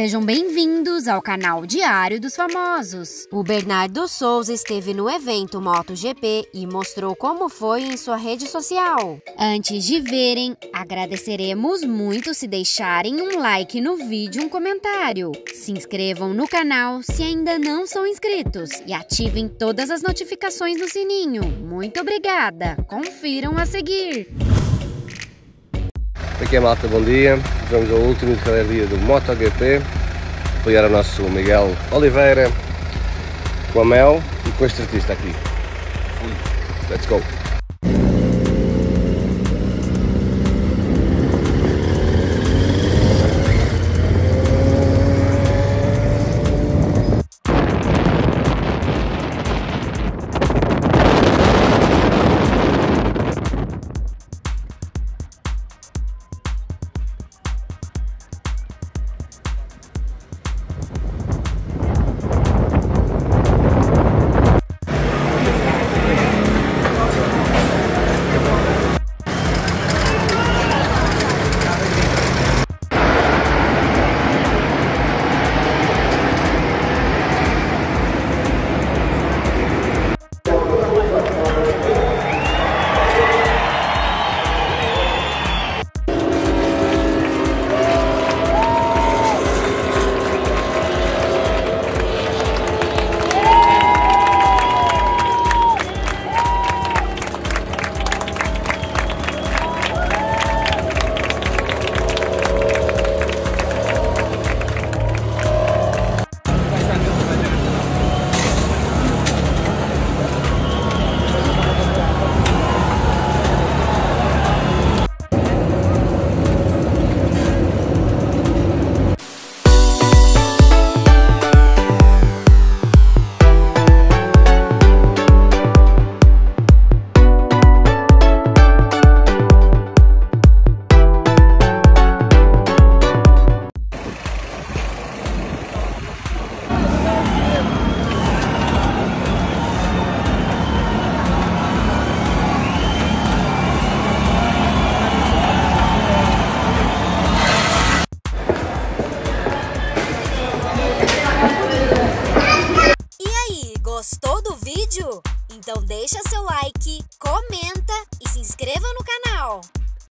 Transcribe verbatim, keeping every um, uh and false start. Sejam bem-vindos ao canal Diário dos Famosos. O Bernardo Sousa esteve no evento MotoGP e mostrou como foi em sua rede social. Antes de verem, agradeceremos muito se deixarem um like no vídeo e um comentário. Se inscrevam no canal se ainda não são inscritos e ativem todas as notificações no sininho. Muito obrigada! Confiram a seguir! Aqui é Malta, bom dia, vamos ao último de cada dia do MotoGP, apoiar o nosso Miguel Oliveira, com a Mel e com este artista aqui. Let's go! Gostou do vídeo? Então deixa seu like, comenta